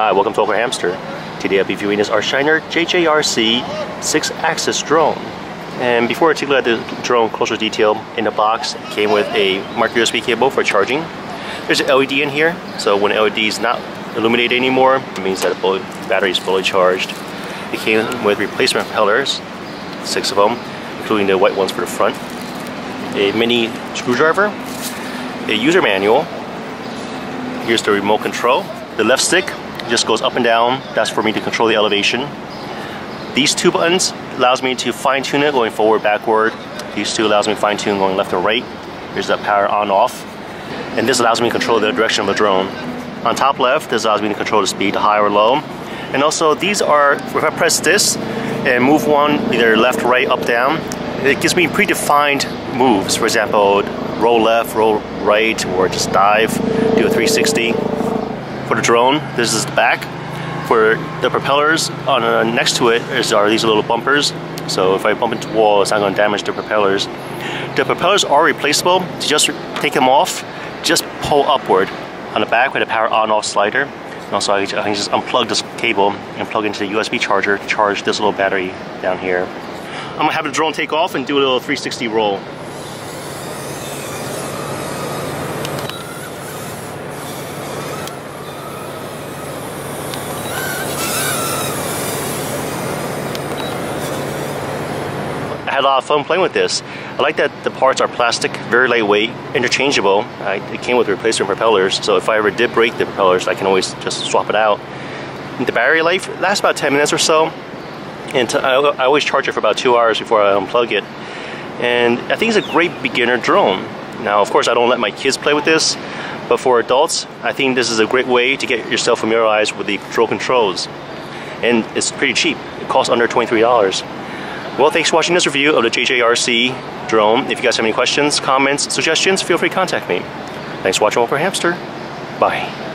Hi, welcome to AwkwardHamster. Today I'll be viewing this Arshiner JJRC 6-axis drone. And before I take a look at the drone closer detail, in the box it came with a micro USB cable for charging. There's an LED in here, so when the LED is not illuminated anymore, it means that the battery is fully charged. It came with replacement propellers, 6 of them, including the white ones for the front, a mini screwdriver, a user manual. Here's the remote control. The left stick just goes up and down. That's for me to control the elevation. These two buttons allows me to fine tune it going forward, backward. These two allows me to fine tune going left and right. Here's the power on, off. And this allows me to control the direction of the drone. On top left, this allows me to control the speed, high or low. And also these are, if I press this and move one either left, right, up, down, it gives me predefined moves. For example, roll left, roll right, or just dive, do a 360. For the drone, this is the back. For the propellers, on next to it are these little bumpers. So if I bump into the wall, it's not going to damage the propellers. The propellers are replaceable. To just take them off, just pull upward. On the back with a power on-off slider. And also I can just unplug this cable and plug into the USB charger to charge this little battery down here. I'm going to have the drone take off and do a little 360 roll. I had a lot of fun playing with this. I like that the parts are plastic, very lightweight, interchangeable. It came with replacement propellers, so if I ever did break the propellers, I can always just swap it out. And the battery life lasts about 10 minutes or so, and I always charge it for about 2 hours before I unplug it. And I think it's a great beginner drone. Now, of course, I don't let my kids play with this, but for adults, I think this is a great way to get yourself familiarized with the drone controls. And it's pretty cheap. It costs under $23. Well, thanks for watching this review of the JJRC drone. If you guys have any questions, comments, suggestions, feel free to contact me. Thanks for watching AwkwardHamster. Bye.